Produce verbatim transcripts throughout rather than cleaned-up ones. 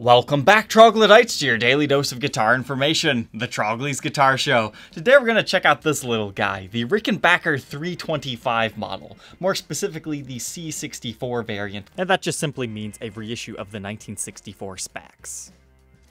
Welcome back, Troglodytes, to your daily dose of guitar information, The Trogly's Guitar Show. Today we're going to check out this little guy, the Rickenbacker three twenty-five model, more specifically the C sixty-four variant, and that just simply means a reissue of the nineteen sixty-four specs.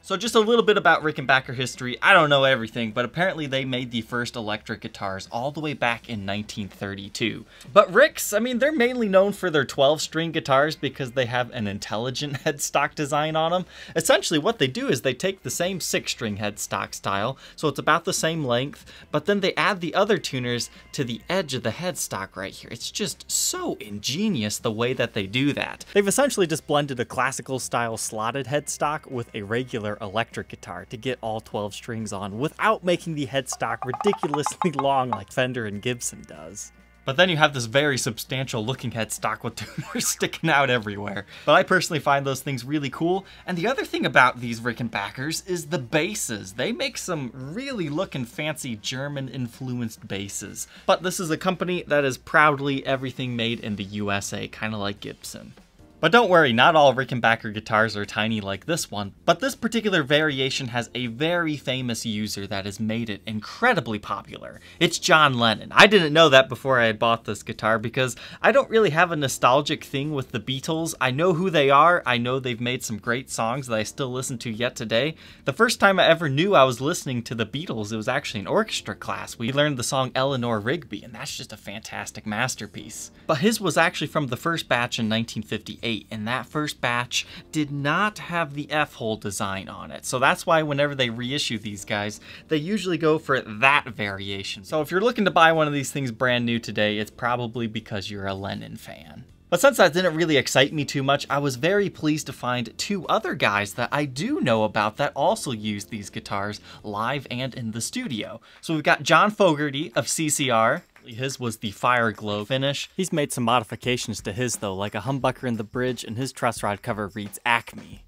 So just a little bit about Rickenbacker history. I don't know everything, but apparently they made the first electric guitars all the way back in nineteen thirty-two. But Ricks, I mean, they're mainly known for their twelve string guitars because they have an intelligent headstock design on them. Essentially what they do is they take the same six string headstock style, so it's about the same length, but then they add the other tuners to the edge of the headstock right here. It's just so ingenious the way that they do that. They've essentially just blended a classical style slotted headstock with a regular electric guitar to get all twelve strings on without making the headstock ridiculously long like Fender and Gibson does. But then you have this very substantial looking headstock with tuners sticking out everywhere. But I personally find those things really cool. And the other thing about these Rickenbackers is the basses. They make some really looking fancy German influenced basses. But this is a company that is proudly everything made in the U S A, kind of like Gibson. But don't worry, not all Rickenbacker guitars are tiny like this one, but this particular variation has a very famous user that has made it incredibly popular. It's John Lennon. I didn't know that before I had bought this guitar because I don't really have a nostalgic thing with the Beatles. I know who they are. I know they've made some great songs that I still listen to yet today. The first time I ever knew I was listening to the Beatles, it was actually an orchestra class. We learned the song Eleanor Rigby, and that's just a fantastic masterpiece. But his was actually from the first batch in nineteen fifty-eight. And that first batch did not have the F-hole design on it. So that's why whenever they reissue these guys, they usually go for that variation. So if you're looking to buy one of these things brand new today, it's probably because you're a Lennon fan. But since that didn't really excite me too much, I was very pleased to find two other guys that I do know about that also use these guitars live and in the studio. So we've got John Fogerty of C C R. His was the Fireglo finish. He's made some modifications to his though, like a humbucker in the bridge, and his truss rod cover reads Acme.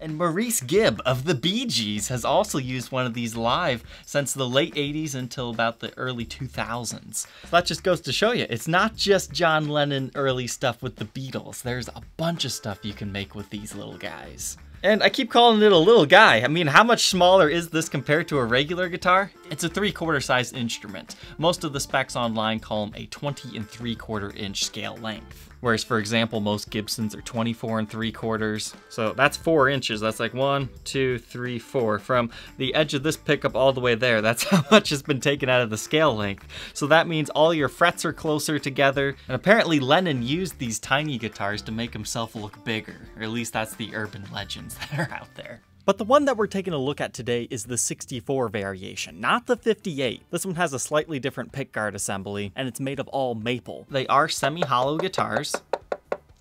And Maurice Gibb of the Bee Gees has also used one of these live since the late eighties until about the early two thousands. So that just goes to show you, it's not just John Lennon early stuff with the Beatles. There's a bunch of stuff you can make with these little guys. And I keep calling it a little guy. I mean, how much smaller is this compared to a regular guitar? It's a three-quarter size instrument. Most of the specs online call them a twenty and three-quarter inch scale length. Whereas, for example, most Gibsons are twenty-four and three quarters. So that's four inches. That's like one, two, three, four. From the edge of this pickup all the way there, that's how much has been taken out of the scale length. So that means all your frets are closer together. And apparently Lennon used these tiny guitars to make himself look bigger, or at least that's the urban legends that are out there. But the one that we're taking a look at today is the sixty-four variation, not the fifty-eight. This one has a slightly different pickguard assembly, and it's made of all maple. They are semi-hollow guitars.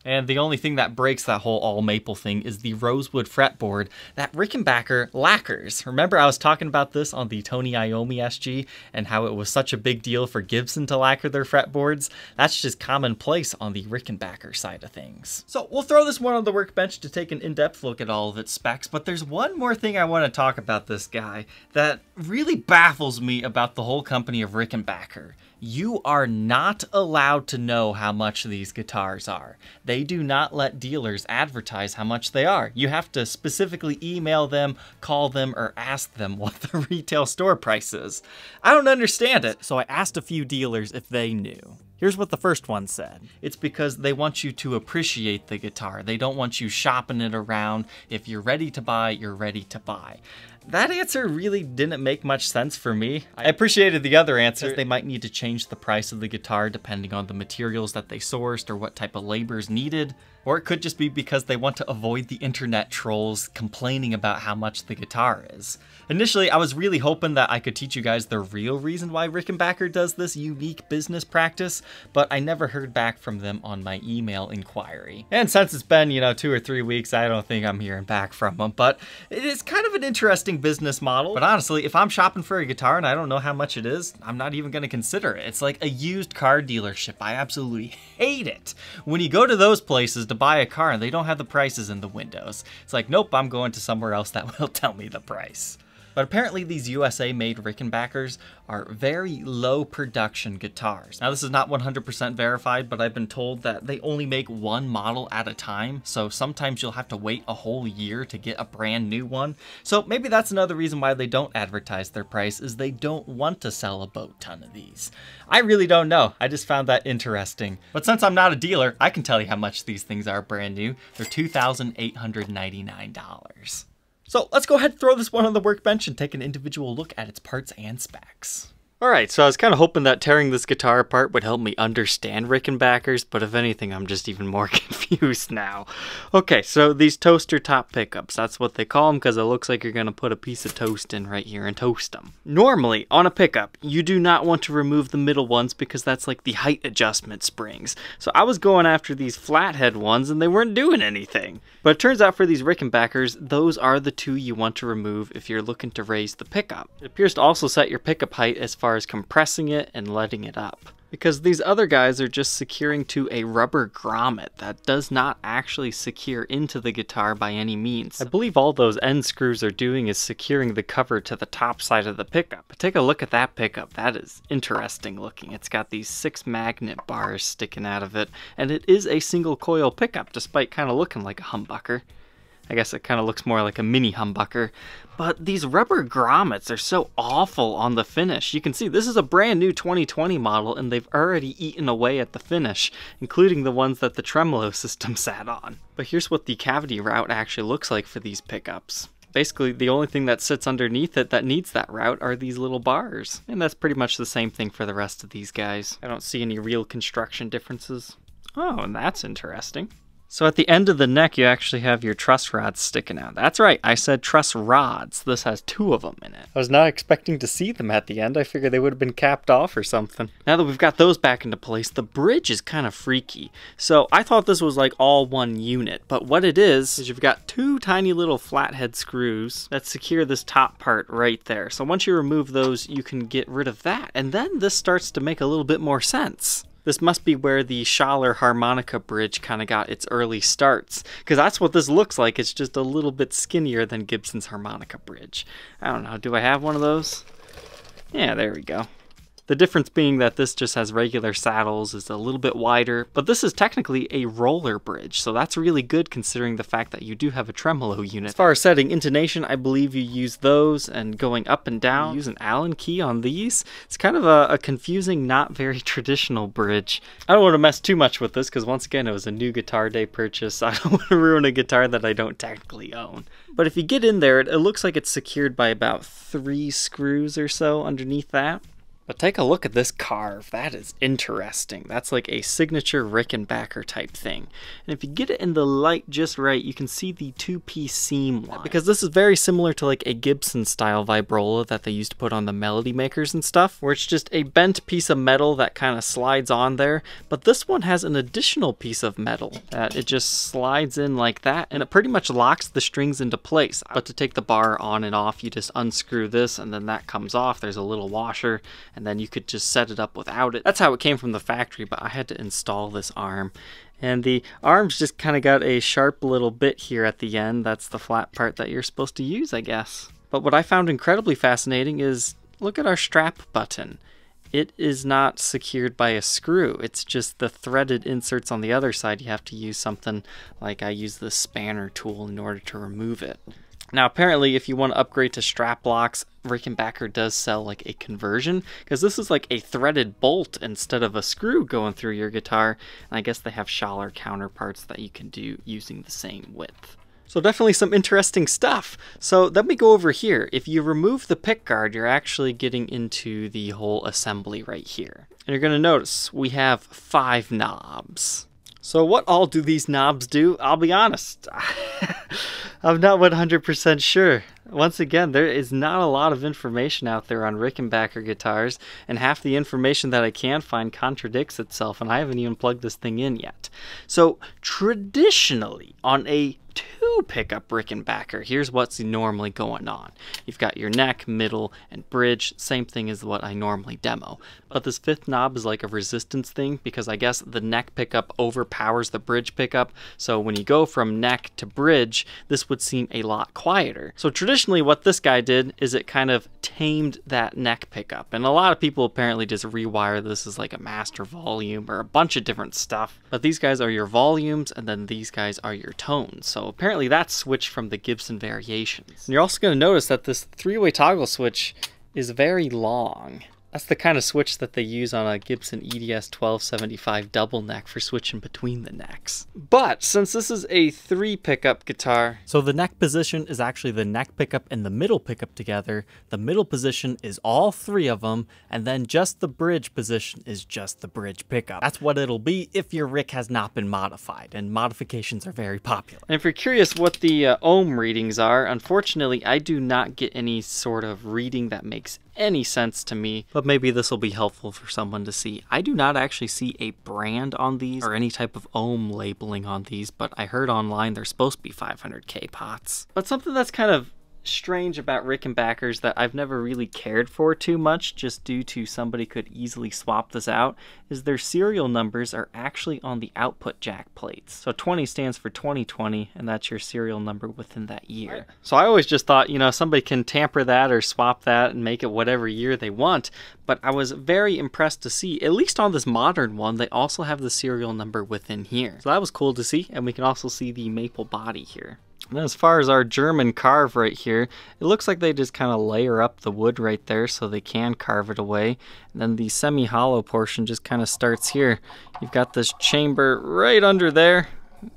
And the only thing that breaks that whole all maple thing is the rosewood fretboard that Rickenbacker lacquers. Remember, I was talking about this on the Tony Iommi S G and how it was such a big deal for Gibson to lacquer their fretboards. That's just commonplace on the Rickenbacker side of things. So we'll throw this one on the workbench to take an in-depth look at all of its specs, but there's one more thing I want to talk about this guy that really baffles me about the whole company of Rickenbacker. You are not allowed to know how much these guitars are. They do not let dealers advertise how much they are. You have to specifically email them, call them, or ask them what the retail store price is. I don't understand it. So I asked a few dealers if they knew. Here's what the first one said. It's because they want you to appreciate the guitar. They don't want you shopping it around. If you're ready to buy, you're ready to buy. That answer really didn't make much sense for me. I appreciated the other answer. They might need to change the price of the guitar depending on the materials that they sourced or what type of labor is needed. Or it could just be because they want to avoid the internet trolls complaining about how much the guitar is. Initially, I was really hoping that I could teach you guys the real reason why Rickenbacker does this unique business practice, but I never heard back from them on my email inquiry. And since it's been, you know, two or three weeks, I don't think I'm hearing back from them, but it is kind of an interesting business model. But honestly, if I'm shopping for a guitar and I don't know how much it is, I'm not even gonna consider it. It's like a used car dealership. I absolutely hate it. When you go to those places to buy a car and they don't have the prices in the windows, it's like, nope, I'm going to somewhere else that will tell me the price. But apparently these U S A-made Rickenbackers are very low production guitars. Now this is not one hundred percent verified, but I've been told that they only make one model at a time, so sometimes you'll have to wait a whole year to get a brand new one. So maybe that's another reason why they don't advertise their price, is they don't want to sell a boat ton of these. I really don't know. I just found that interesting. But since I'm not a dealer, I can tell you how much these things are brand new. They're two thousand eight hundred ninety-nine dollars. So let's go ahead and throw this one on the workbench and take an individual look at its parts and specs. Alright, so I was kind of hoping that tearing this guitar apart would help me understand Rickenbackers, but if anything, I'm just even more confused now. Okay, so these toaster top pickups, that's what they call them because it looks like you're going to put a piece of toast in right here and toast them. Normally, on a pickup, you do not want to remove the middle ones because that's like the height adjustment springs. So I was going after these flathead ones and they weren't doing anything. But it turns out for these Rickenbackers, those are the two you want to remove if you're looking to raise the pickup. It appears to also set your pickup height as far As far as compressing it and letting it up, because these other guys are just securing to a rubber grommet that does not actually secure into the guitar by any means. I believe all those end screws are doing is securing the cover to the top side of the pickup. But take a look at that pickup. That is interesting looking. It's got these six magnet bars sticking out of it, and it is a single coil pickup despite kind of looking like a humbucker. I guess it kind of looks more like a mini humbucker. But these rubber grommets are so awful on the finish. You can see this is a brand new twenty twenty model and they've already eaten away at the finish, including the ones that the tremolo system sat on. But here's what the cavity route actually looks like for these pickups. Basically, the only thing that sits underneath it that needs that route are these little bars. And that's pretty much the same thing for the rest of these guys. I don't see any real construction differences. Oh, and that's interesting. So at the end of the neck, you actually have your truss rods sticking out. That's right, I said truss rods. This has two of them in it. I was not expecting to see them at the end. I figured they would have been capped off or something. Now that we've got those back into place, the bridge is kind of freaky. So I thought this was like all one unit, but what it is, is you've got two tiny little flathead screws that secure this top part right there. So once you remove those, you can get rid of that. And then this starts to make a little bit more sense. This must be where the Schaller harmonica bridge kind of got its early starts, because that's what this looks like. It's just a little bit skinnier than Gibson's harmonica bridge. I don't know, do I have one of those? Yeah, there we go. The difference being that this just has regular saddles, is a little bit wider, but this is technically a roller bridge, so that's really good considering the fact that you do have a tremolo unit. As far as setting intonation, I believe you use those, and going up and down, you use an Allen key on these. It's kind of a, a confusing, not very traditional bridge. I don't want to mess too much with this because once again, it was a new Guitar Day purchase. I don't want to ruin a guitar that I don't technically own. But if you get in there, it, it looks like it's secured by about three screws or so underneath that. But take a look at this carve. That is interesting. That's like a signature Rickenbacker type thing. And if you get it in the light just right, you can see the two-piece seam line. Because this is very similar to like a Gibson-style vibrola that they used to put on the melody makers and stuff, where it's just a bent piece of metal that kind of slides on there. But this one has an additional piece of metal that it just slides in like that, and it pretty much locks the strings into place. But to take the bar on and off, you just unscrew this, and then that comes off. There's a little washer. And then you could just set it up without it. That's how it came from the factory, but I had to install this arm. And the arm's just kind of got a sharp little bit here at the end. That's the flat part that you're supposed to use, I guess. But what I found incredibly fascinating is, look at our strap button. It is not secured by a screw. It's just the threaded inserts on the other side. You have to use something like I use the spanner tool in order to remove it. Now, apparently, if you want to upgrade to strap locks, Rickenbacker does sell like a conversion, because this is like a threaded bolt instead of a screw going through your guitar. And I guess they have Schaller counterparts that you can do using the same width. So definitely some interesting stuff. So let me go over here. If you remove the pick guard, you're actually getting into the whole assembly right here. And you're going to notice we have five knobs. So what all do these knobs do? I'll be honest, I'm not one hundred percent sure. Once again, there is not a lot of information out there on Rickenbacker guitars, and half the information that I can find contradicts itself, and I haven't even plugged this thing in yet. So traditionally, on a two new pickup Rickenbacker, here's what's normally going on. You've got your neck, middle, and bridge, same thing as what I normally demo. But this fifth knob is like a resistance thing because I guess the neck pickup overpowers the bridge pickup. So when you go from neck to bridge, this would seem a lot quieter. So traditionally what this guy did is it kind of tamed that neck pickup. And a lot of people apparently just rewire this as like a master volume or a bunch of different stuff. But these guys are your volumes and then these guys are your tones. So apparently that's switched from the Gibson variations. And you're also gonna notice that this three-way toggle switch is very long. That's the kind of switch that they use on a Gibson E D S twelve seventy-five double neck for switching between the necks. But since this is a three pickup guitar, so the neck position is actually the neck pickup and the middle pickup together. The middle position is all three of them, and then just the bridge position is just the bridge pickup. That's what it'll be if your Rick has not been modified, and modifications are very popular. And if you're curious what the uh, ohm readings are, unfortunately I do not get any sort of reading that makes any sense to me, but maybe this will be helpful for someone to see. I do not actually see a brand on these or any type of ohm labeling on these, but I heard online they're supposed to be five hundred K pots. But something that's kind of strange about Rickenbackers that I've never really cared for too much, just due to somebody could easily swap this out, is their serial numbers are actually on the output jack plates. So twenty stands for twenty twenty, and that's your serial number within that year. Right. So I always just thought, you know, somebody can tamper that or swap that and make it whatever year they want, but I was very impressed to see, at least on this modern one, they also have the serial number within here. So that was cool to see, and we can also see the maple body here. And as far as our German carve right here, it looks like they just kind of layer up the wood right there so they can carve it away. And then the semi-hollow portion just kind of starts here. You've got this chamber right under there,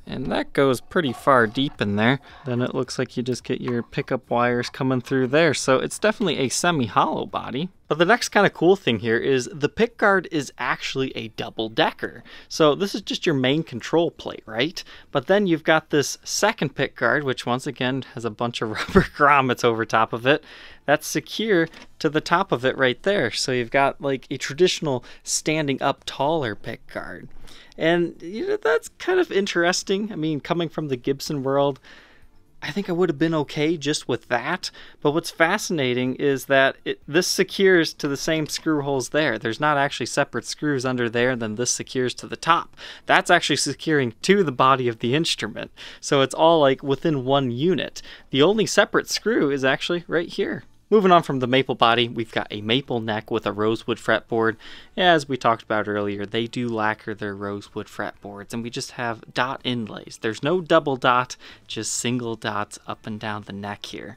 and that goes pretty far deep in there. Then it looks like you just get your pickup wires coming through there. So it's definitely a semi-hollow body. But the next kind of cool thing here is the pickguard is actually a double decker. So this is just your main control plate, right? But then you've got this second pickguard, which once again has a bunch of rubber grommets over top of it. That's secure to the top of it right there. So you've got like a traditional standing up taller pickguard. And you know, that's kind of interesting. I mean, coming from the Gibson world, I think I would have been okay just with that, but what's fascinating is that it, this secures to the same screw holes there. There's not actually separate screws under there, and then this secures to the top. That's actually securing to the body of the instrument, so it's all like within one unit. The only separate screw is actually right here. Moving on from the maple body, we've got a maple neck with a rosewood fretboard. As we talked about earlier, they do lacquer their rosewood fretboards, and we just have dot inlays. There's no double dot, just single dots up and down the neck here.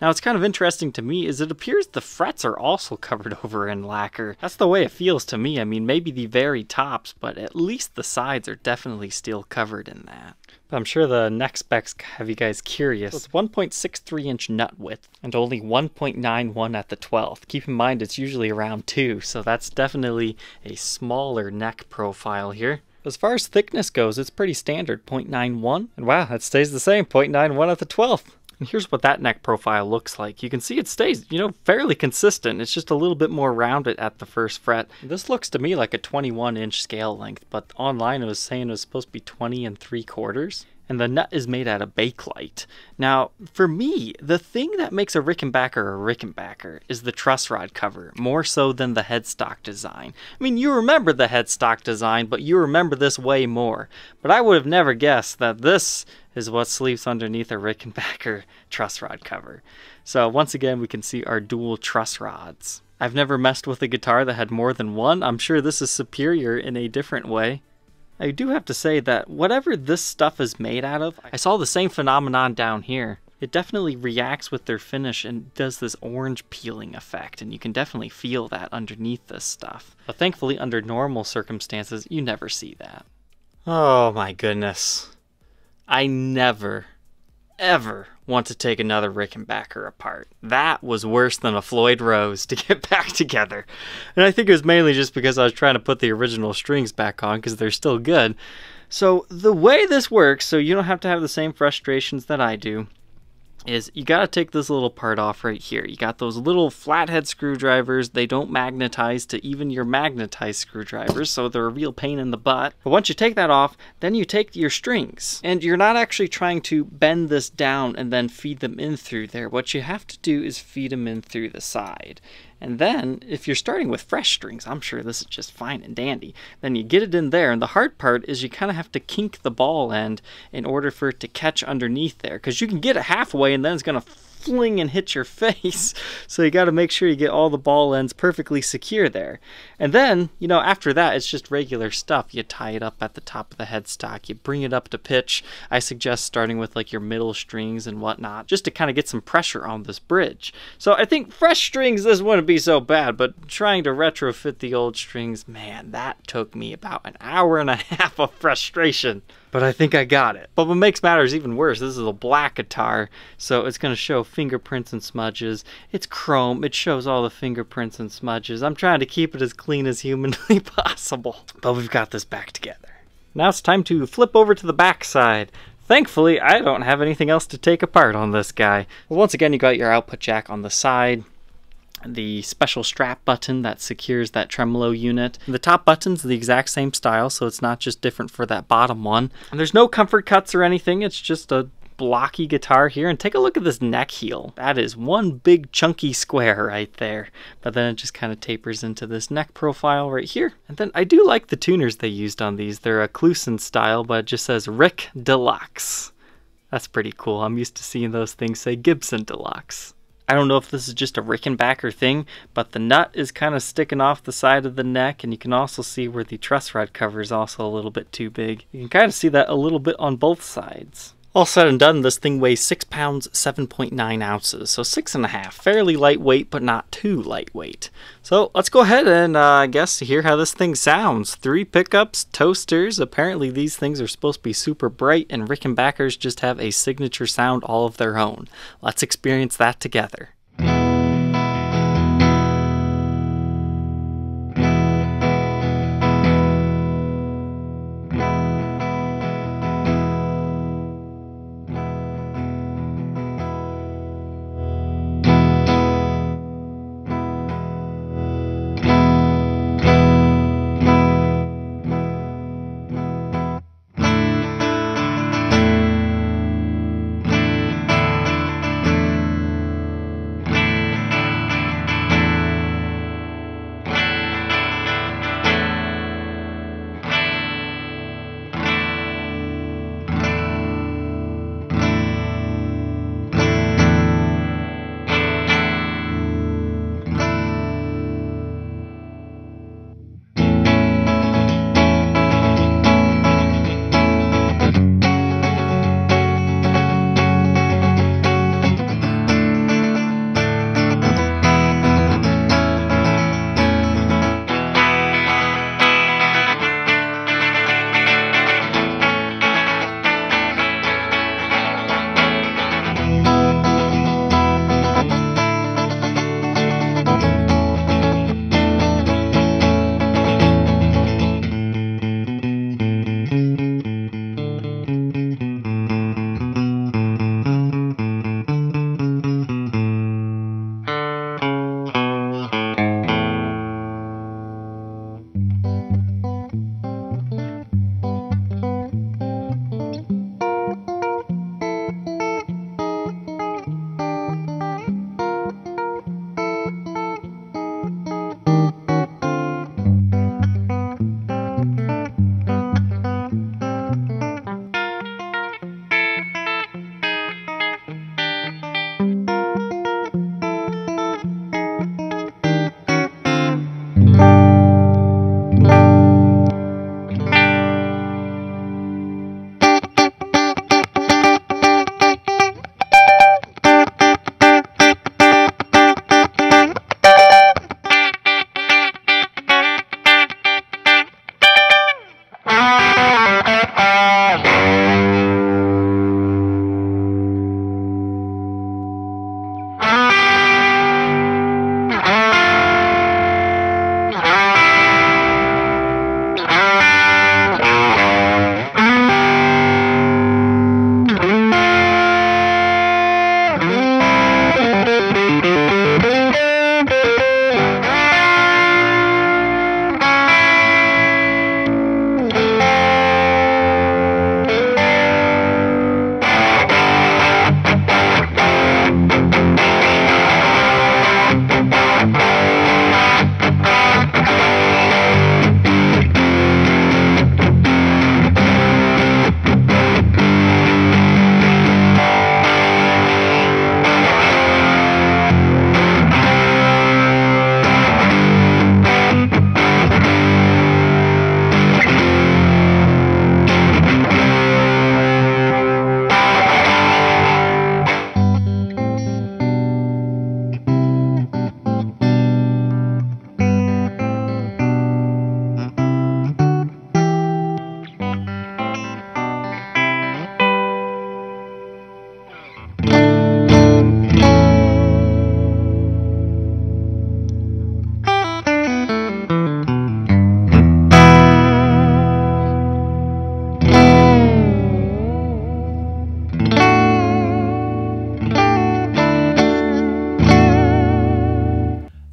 Now, what's kind of interesting to me is it appears the frets are also covered over in lacquer. That's the way it feels to me. I mean, maybe the very tops, but at least the sides are definitely still covered in that. But I'm sure the neck specs have you guys curious. So it's one point six three inch nut width and only one point nine one at the twelfth. Keep in mind it's usually around two, so that's definitely a smaller neck profile here. As far as thickness goes, it's pretty standard, zero point nine one. And wow, that stays the same, zero point nine one at the twelfth. And here's what that neck profile looks like. You can see it stays, you know, fairly consistent. It's just a little bit more rounded at the first fret. This looks to me like a twenty-one inch scale length, but online it was saying it was supposed to be twenty and three quarters. And the nut is made out of bakelite. Now, for me, the thing that makes a Rickenbacker a Rickenbacker is the truss rod cover, more so than the headstock design. I mean, you remember the headstock design, but you remember this way more. But I would have never guessed that this is what sleeps underneath a Rickenbacker truss rod cover. So once again, we can see our dual truss rods. I've never messed with a guitar that had more than one. I'm sure this is superior in a different way. I do have to say that whatever this stuff is made out of, I saw the same phenomenon down here. It definitely reacts with their finish and does this orange peeling effect, and you can definitely feel that underneath this stuff. But thankfully, under normal circumstances, you never see that. Oh my goodness. I never, ever want to take another Rickenbacker apart. That was worse than a Floyd Rose to get back together. And I think it was mainly just because I was trying to put the original strings back on because they're still good. So the way this works, so you don't have to have the same frustrations that I do, is you got to take this little part off right here. You got those little flathead screwdrivers. They don't magnetize to even your magnetized screwdrivers, so they're a real pain in the butt. But once you take that off, then you take your strings, and you're not actually trying to bend this down and then feed them in through there. What you have to do is feed them in through the side. And then if you're starting with fresh strings, I'm sure this is just fine and dandy, then you get it in there. And the hard part is you kind of have to kink the ball end in order for it to catch underneath there, because you can get it halfway and then it's going to fling and hit your face. So you got to make sure you get all the ball ends perfectly secure there. And then, you know, after that, it's just regular stuff. You tie it up at the top of the headstock, you bring it up to pitch. I suggest starting with like your middle strings and whatnot, just to kind of get some pressure on this bridge. So I think fresh strings, this wouldn't be so bad, but trying to retrofit the old strings, man, that took me about an hour and a half of frustration. But I think I got it. But what makes matters even worse, this is a black guitar, so it's gonna show fingerprints and smudges. It's chrome, it shows all the fingerprints and smudges. I'm trying to keep it as clean as humanly possible. But we've got this back together. Now it's time to flip over to the back side. Thankfully, I don't have anything else to take apart on this guy. Well, once again, you got your output jack on the side, the special strap button that secures that tremolo unit. The top button's the exact same style, so it's not just different for that bottom one. And there's no comfort cuts or anything, it's just a blocky guitar here. And take a look at this neck heel. That is one big chunky square right there. But then it just kind of tapers into this neck profile right here. And then I do like the tuners they used on these. They're a Kluson style, but it just says Rick Deluxe. That's pretty cool. I'm used to seeing those things say Gibson Deluxe. I don't know if this is just a Rickenbacker thing, but the nut is kind of sticking off the side of the neck, and you can also see where the truss rod cover is also a little bit too big. You can kind of see that a little bit on both sides. All said and done, this thing weighs six pounds, seven point nine ounces, so six and a half. Fairly lightweight, but not too lightweight. So let's go ahead and, uh, I guess, hear how this thing sounds. Three pickups, toasters. Apparently these things are supposed to be super bright, and Rickenbackers just have a signature sound all of their own. Let's experience that together.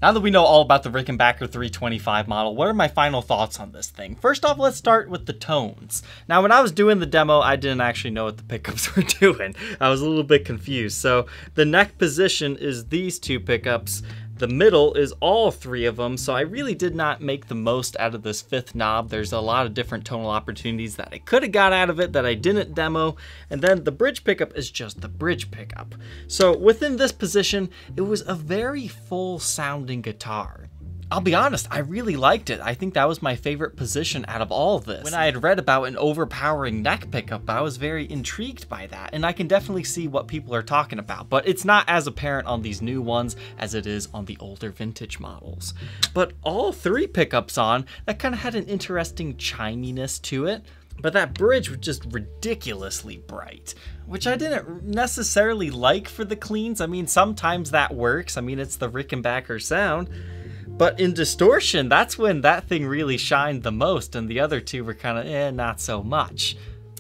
Now that we know all about the Rickenbacker three twenty-five model, what are my final thoughts on this thing? First off, let's start with the tones. Now, when I was doing the demo, I didn't actually know what the pickups were doing. I was a little bit confused. So the neck position is these two pickups. The middle is all three of them, so I really did not make the most out of this fifth knob. There's a lot of different tonal opportunities that I could have got out of it that I didn't demo. And then the bridge pickup is just the bridge pickup. So within this position, it was a very full sounding guitar. I'll be honest, I really liked it. I think that was my favorite position out of all of this. When I had read about an overpowering neck pickup, I was very intrigued by that, and I can definitely see what people are talking about, but it's not as apparent on these new ones as it is on the older vintage models. But all three pickups on, that kind of had an interesting chiminess to it, but that bridge was just ridiculously bright, which I didn't necessarily like for the cleans. I mean, sometimes that works. I mean, it's the Rickenbacker sound. But in distortion, that's when that thing really shined the most, and the other two were kind of, eh, not so much.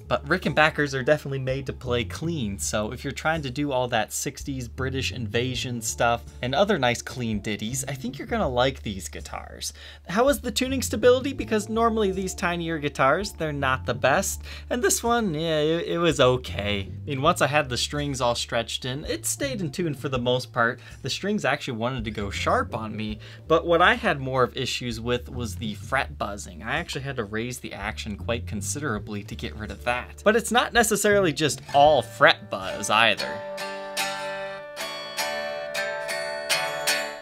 But Rickenbackers are definitely made to play clean, so if you're trying to do all that sixties British invasion stuff and other nice clean ditties, I think you're gonna like these guitars. How is the tuning stability? Because normally these tinier guitars, they're not the best, and this one, yeah, it, it was okay. I mean, once I had the strings all stretched in, it stayed in tune for the most part. The strings actually wanted to go sharp on me, but what I had more of issues with was the fret buzzing. I actually had to raise the action quite considerably to get rid of that. But it's not necessarily just all fret buzz either,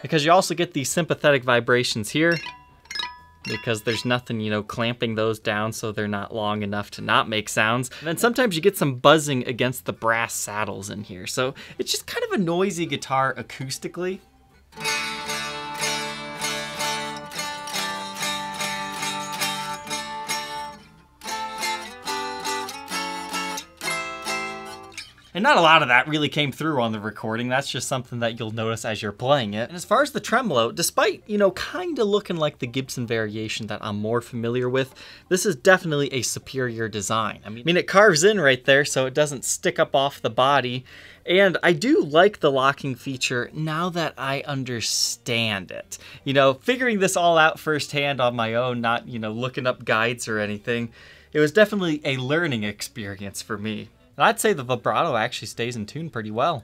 because you also get these sympathetic vibrations here, because there's nothing, you know, clamping those down, so they're not long enough to not make sounds. And then sometimes you get some buzzing against the brass saddles in here. So it's just kind of a noisy guitar acoustically. And not a lot of that really came through on the recording. That's just something that you'll notice as you're playing it. And as far as the tremolo, despite, you know, kind of looking like the Gibson variation that I'm more familiar with, this is definitely a superior design. I mean, I mean, it carves in right there so it doesn't stick up off the body. And I do like the locking feature now that I understand it. You know, figuring this all out firsthand on my own, not, you know, looking up guides or anything, it was definitely a learning experience for me. And I'd say the vibrato actually stays in tune pretty well.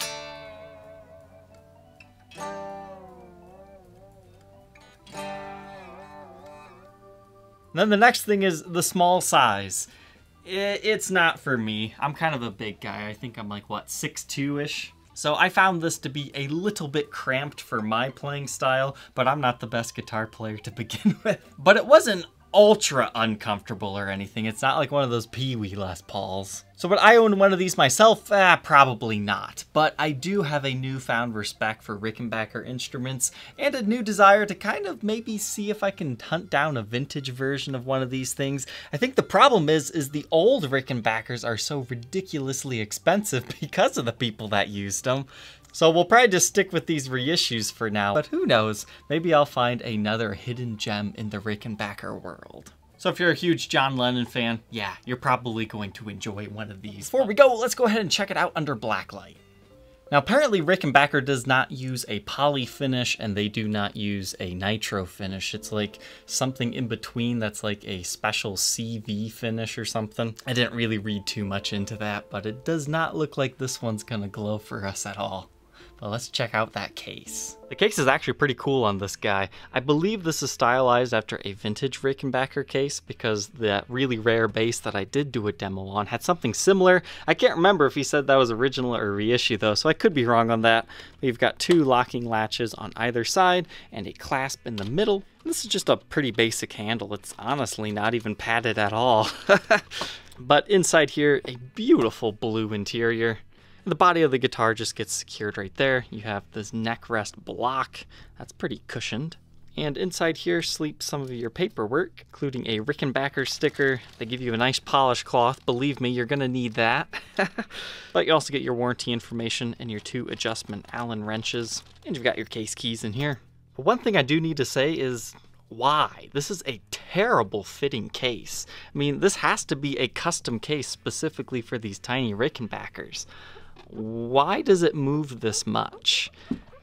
And then the next thing is the small size. It's not for me. I'm kind of a big guy. I think I'm like, what, six two-ish? So I found this to be a little bit cramped for my playing style, but I'm not the best guitar player to begin with. But it wasn't ultra uncomfortable or anything. It's not like one of those peewee Les Pauls. So would I own one of these myself? Ah, probably not. But I do have a newfound respect for Rickenbacker instruments and a new desire to kind of maybe see if I can hunt down a vintage version of one of these things. I think the problem is, is the old Rickenbackers are so ridiculously expensive because of the people that used them. So we'll probably just stick with these reissues for now, but who knows? Maybe I'll find another hidden gem in the Rickenbacker world. So if you're a huge John Lennon fan, yeah, you're probably going to enjoy one of these. Before we go, let's go ahead and check it out under blacklight. Now, apparently Rickenbacker does not use a poly finish and they do not use a nitro finish. It's like something in between that's like a special C V finish or something. I didn't really read too much into that, but it does not look like this one's gonna glow for us at all. But let's check out that case. The case is actually pretty cool on this guy. I believe this is stylized after a vintage Rickenbacker case because that really rare bass that I did do a demo on had something similar. I can't remember if he said that was original or reissue though, so I could be wrong on that. We've got two locking latches on either side and a clasp in the middle. This is just a pretty basic handle. It's honestly not even padded at all. But inside here, a beautiful blue interior. The body of the guitar just gets secured right there. You have this neck rest block. That's pretty cushioned. And inside here sleeps some of your paperwork, including a Rickenbacker sticker. They give you a nice polished cloth. Believe me, you're gonna need that. But you also get your warranty information and your two adjustment Allen wrenches. And you've got your case keys in here. But one thing I do need to say is, why? This is a terrible fitting case. I mean, this has to be a custom case specifically for these tiny Rickenbackers. Why does it move this much?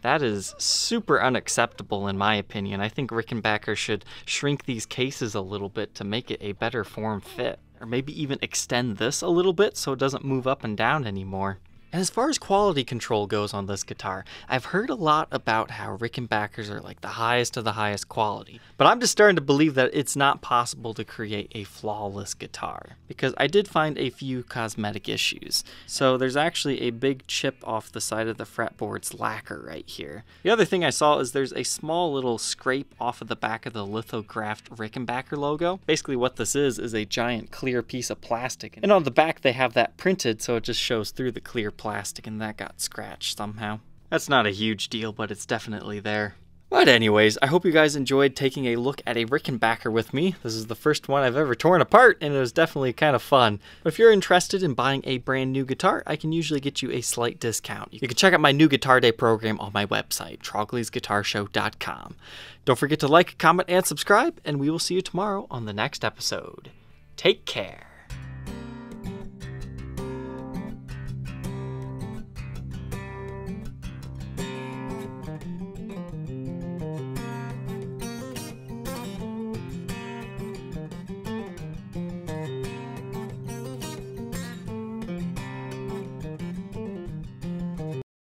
That is super unacceptable in my opinion. I think Rickenbacker should shrink these cases a little bit to make it a better form fit. Or maybe even extend this a little bit so it doesn't move up and down anymore. And as far as quality control goes on this guitar, I've heard a lot about how Rickenbackers are like the highest of the highest quality, but I'm just starting to believe that it's not possible to create a flawless guitar, because I did find a few cosmetic issues. So there's actually a big chip off the side of the fretboard's lacquer right here. The other thing I saw is there's a small little scrape off of the back of the lithographed Rickenbacker logo. Basically what this is is a giant clear piece of plastic, and on the back they have that printed so it just shows through the clear plastic. plastic and that got scratched somehow. That's not a huge deal, but it's definitely there. But anyways, I hope you guys enjoyed taking a look at a Rickenbacker with me. This is the first one I've ever torn apart, and it was definitely kind of fun. But if you're interested in buying a brand new guitar, I can usually get you a slight discount. You can check out my new Guitar Day program on my website, trogly's guitar show dot com. Don't forget to like, comment, and subscribe, and we will see you tomorrow on the next episode. Take care.